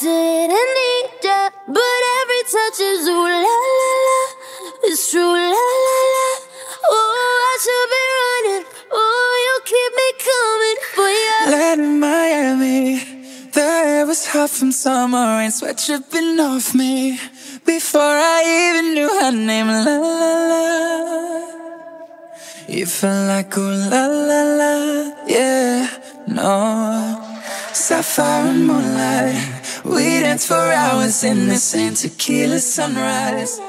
didn't need ya, but every touch is ooh la la la. It's true la la la. Oh, I should be running. Oh, you keep me coming for ya. Land in Miami, the air was hot from summer rain, sweat dripping off me before I even knew her name. La la la. You felt like ooh la la la, yeah, no. Sapphire and moonlight, we danced for hours in the same tequila sunrise.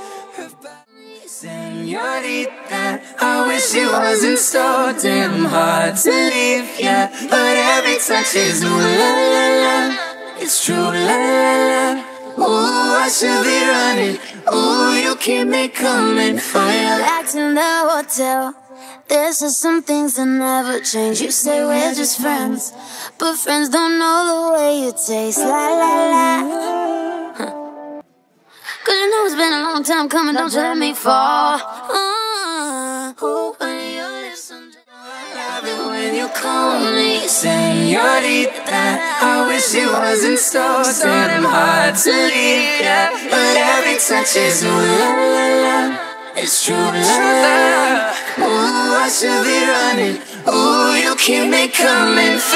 Señorita, I wish it wasn't so damn hard to leave ya, but every touch is ooh la la la. It's true la la la. Ooh, I should be running. Ooh, you keep me coming for ya. Back to the hotel. There's just some things that never change. You say we're just friends, but friends don't know the way you taste. La la la, huh. Cause you know it's been a long time coming, don't you let me fall. Ooh, when your lips under, I love it when you call me Señorita. I wish it wasn't so damn hard to leave ya, but every touch is ooh la la la. It's true la la. Ooh, I should be running. Ooh, you keep me coming.